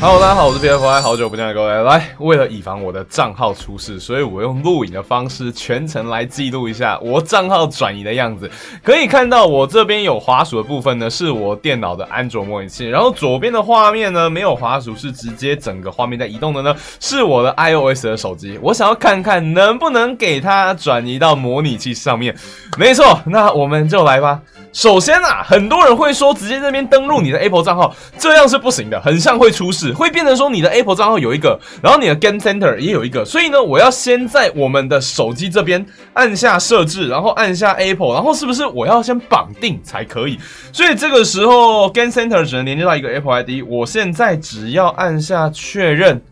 Hello， 大家好，我是 PFY， 好久不见的各位。来，为了以防我的账号出事，所以我用录影的方式全程来记录一下我账号转移的样子。可以看到我这边有滑鼠的部分呢，是我电脑的安卓模拟器。然后左边的画面呢，没有滑鼠，是直接整个画面在移动的呢，是我的 iOS 的手机。我想要看看能不能给它转移到模拟器上面。没错，那我们就来吧。首先啊，很多人会说直接这边登录你的 Apple 账号，这样是不行的，很像会出事。 会变成说你的 Apple 账号有一个，然后你的 Game Center 也有一个，所以呢，我要先在我们的手机这边按下设置，然后按下 Apple， 然后是不是我要先绑定才可以？所以这个时候 Game Center 只能连接到一个 Apple ID， 我现在只要按下确认，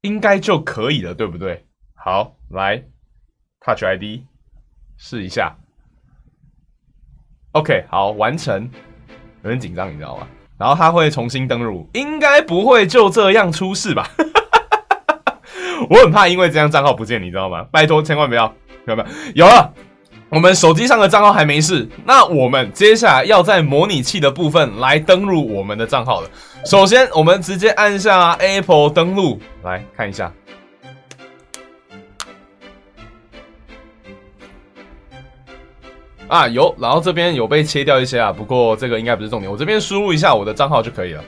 应该就可以了，对不对？好，来 Touch ID 试一下 ，OK， 好，完成，有点紧张，你知道吗？ 然后他会重新登录，应该不会就这样出事吧？我很怕因为这样账号不见，你知道吗？拜托，千万不要，有没有？有了，我们手机上的账号还没事，那我们接下来要在模拟器的部分来登录我们的账号了。首先，我们直接按下 Apple 登录，来看一下。 啊，有，然后这边有被切掉一些啊，不过这个应该不是重点，我这边输入一下我的账号就可以了。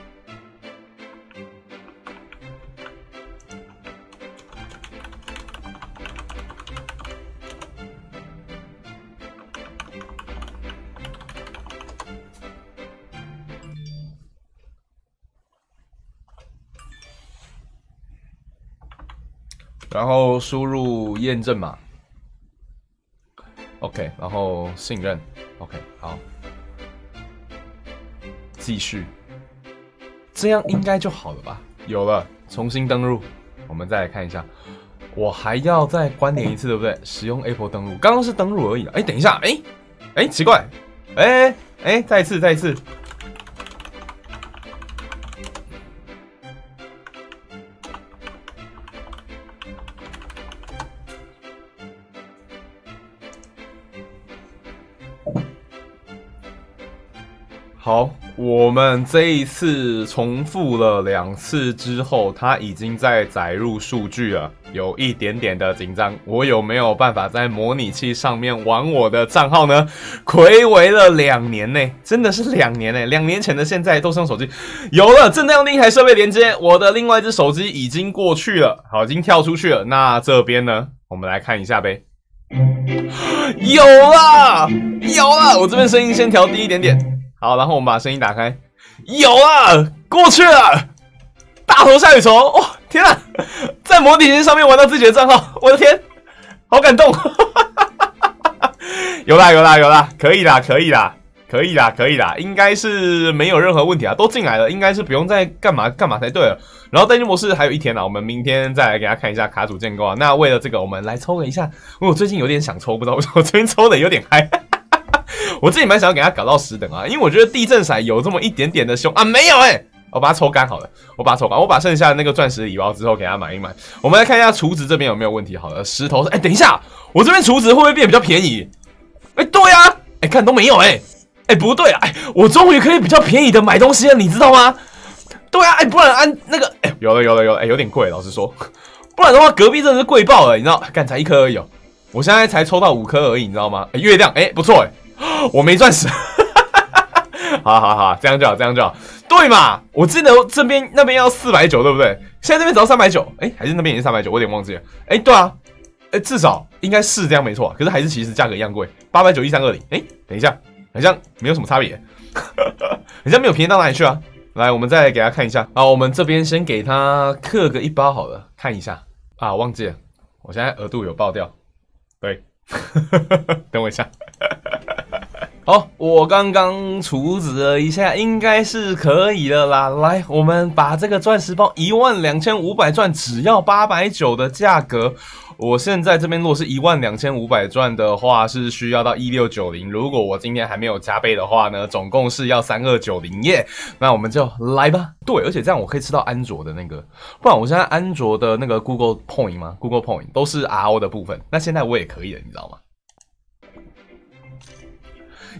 然后输入验证码。 OK， 然后信任 ，OK， 好，继续，这样应该就好了吧？有了，重新登录，我们再来看一下，我还要再关联一次，对不对？使用 Apple 登录，刚刚是登录而已啊。哎，等一下，哎，奇怪，哎，再一次，好，我们这一次重复了2次之后，它已经在载入数据了，有一点点的紧张。我有没有办法在模拟器上面玩我的账号呢？睽违了2年呢，真的是2年呢。2年前的现在都是用手机，有了正在用另一台设备连接，我的另外一只手机已经过去了，好，已经跳出去了。那这边呢，我们来看一下呗。有了，我这边声音先调低一点点。 好，然后我们把声音打开，有了，过去了，大头下雨虫，哇、哦，天啊，在模拟器上面玩到自己的账号，我的天，好感动，有啦，可以啦，应该是没有任何问题啊，都进来了，应该是不用再干嘛才对了。然后单机模式还有1天啦，我们明天再来给大家看一下卡组建构啊。那为了这个，我们来抽了一下，我最近有点想抽，不知道为什么，最近抽的有点嗨。我自己蛮想要给他搞到10等啊，因为我觉得地震骰有这么一点点的凶啊，没有我把它抽干好了，我把剩下的那个钻石礼包之后给他买一买。我们来看一下储值这边有没有问题好了，石头，等一下，我这边储值会不会变比较便宜？对啊，看都没有不对啊，我终于可以比较便宜的买东西了，你知道吗？对啊，不然按那个有了，有点贵，老实说，不然的话隔壁真的是贵爆了，你知道，干才1颗而已，我现在才抽到5颗而已，你知道吗？月亮不错我没钻石，好，这样就好，对嘛？我记得这边那边要490，对不对？现在这边只要390，还是那边也是390，我有点忘记了。对啊，至少应该是这样没错，可是还是其实价格一样贵，891、320。等一下，好像没有什么差别，好像没有便宜到哪里去啊。来，我们再给他看一下啊，我们这边先给他刻个1包好了，看一下啊，忘记了，我现在额度有爆掉，对，等我一下。 好，我刚刚储值了一下，应该是可以了啦。来，我们把这个钻石包12500钻，只要890的价格。我现在这边如果是12500钻的话，是需要到1690。如果我今天还没有加倍的话呢，总共是要3290耶。那我们就来吧。对，而且这样我可以吃到安卓的那个，不然我现在安卓的那个 Google Point 吗 ？Google Point 都是 RO 的部分，那现在我也可以了，你知道吗？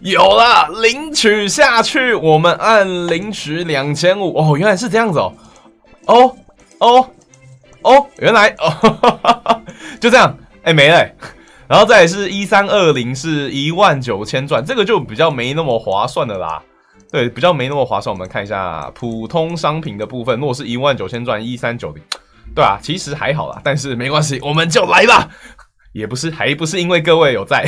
有了，领取下去，我们按领取2500哦，原来是这样子哦。哦哦哦，原来哦，就这样，哎、欸、没了、欸。然后再来是1320是19000赚，这个就比较没那么划算的啦。对，比较没那么划算。我们看一下普通商品的部分，如果是19000赚1390，对啊，其实还好啦，但是没关系，我们就来吧。也不是，还不是因为各位有在，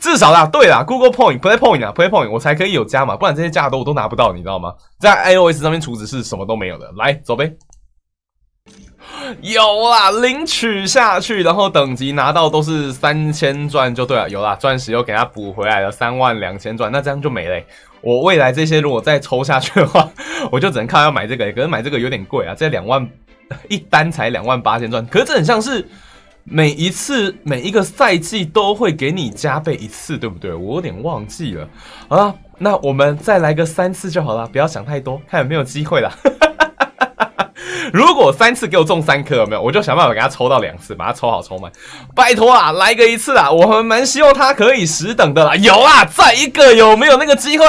至少啦，对啦 ，Google Point、PlayPoint 啊 ，PlayPoint 我才可以有加嘛，不然这些加的我都拿不到，你知道吗？在 iOS 上面储值是什么都没有的。来，走呗。有啦，领取下去，然后等级拿到都是3000钻就对了。有啦，钻石又给它补回来了32000钻，那这样就没了、欸。我未来这些如果再抽下去的话，我就只能靠要买这个、欸，可是买这个有点贵啊，这2万一单才28000钻，可是这很像是。 每一个赛季都会给你加倍一次，对不对？我有点忘记了。好啦，那我们再来个3次就好了，不要想太多，看有没有机会啦。如果3次给我中3颗，有没有？我就想办法给他抽到2次，把它抽好抽满。拜托啦，来个1次啦！我们蛮希望他可以十等的啦。有啦，再一个有没有那个机会？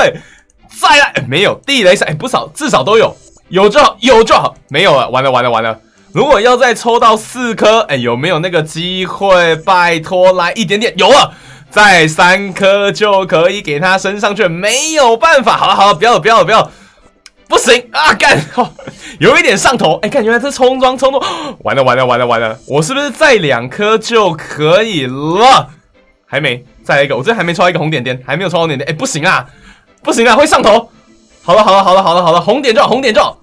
再来、欸、没有地雷闪、欸、不少，至少都有，有就好，有就好，没有了，完了完了完了。 如果要再抽到4颗，哎、欸，有没有那个机会？拜托，来一点点，有了，再3颗就可以给他升上去，没有办法。好了好了，不要了不要了不要了，不行啊！干、哦，有一点上头，哎、欸，看原来这冲装冲多，完了完了完了完了，我是不是再2颗就可以了？还没，再来一个，我这还没抽到一个红点点，还没有抽到红点点，哎、欸，不行啊，不行啊，会上头。好了好了好了好了好了，红点照，红点照。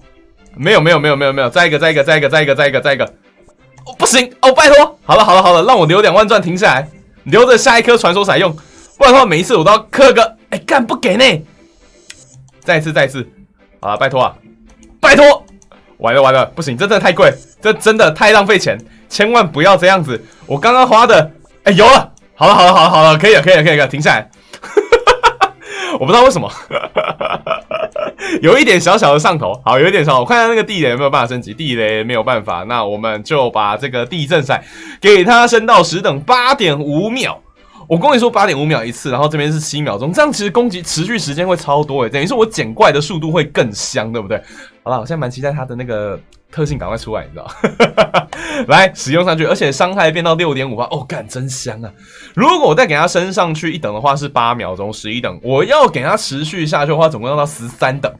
没有没有没有没有没有，再一个再一个再一个再一个再一个再一个，哦不行哦，拜托，好了好了好了，让我留2万钻停下来，留着下一颗传说骰用，不然的话每一次我都要磕个，哎干不给呢，再一次再一次，好了拜托啊，拜托，完了完了，不行，这真的太贵，这真的太浪费钱，千万不要这样子，我刚刚花的，哎有了，好了好了好了好了，可以了可以了可以了，停下来。 我不知道为什么有一点小小的上头，好，有一点上头。我看一下那个地雷有没有办法升级，地雷没有办法，那我们就把这个地震骰给它升到10等， 8.5 秒。我跟你说 8.5 秒一次，然后这边是7秒钟，这样其实攻击持续时间会超多诶，等于是我捡怪的速度会更香，对不对？好啦，我现在蛮期待它的那个特性赶快出来，你知道？来使用上去，而且伤害变到 6.5%， 哦，干真香啊！如果我再给它升上去1等的话，是8秒钟，11等。我要给它持续下去的话，总共要到13等。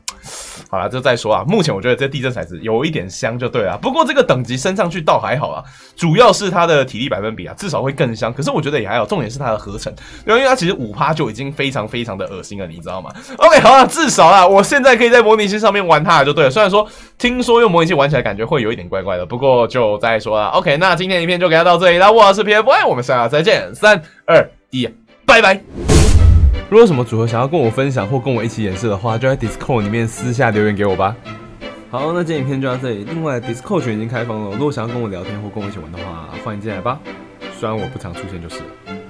好啦，就再说啊。目前我觉得这地震骰子有一点香就对了，不过这个等级升上去倒还好啊，主要是它的体力比啊，至少会更香。可是我觉得也还好，重点是它的合成，对，因为它其实5%就已经非常非常的恶心了，你知道吗 ？OK， 好啦，至少啦，我现在可以在模拟器上面玩它了就对了。虽然说听说用模拟器玩起来感觉会有一点怪怪的，不过就再说啦。OK， 那今天的影片就给它到这里啦。我是 PFY， 我们下次再见，3、2、1，拜拜。 如果有什么组合想要跟我分享或跟我一起演示的话，就在 Discord 里面私下留言给我吧。好，那今天影片就到这里。另外 ，Discord 群已经开放了，如果想要跟我聊天或跟我一起玩的话，欢迎进来吧。虽然我不常出现就是了。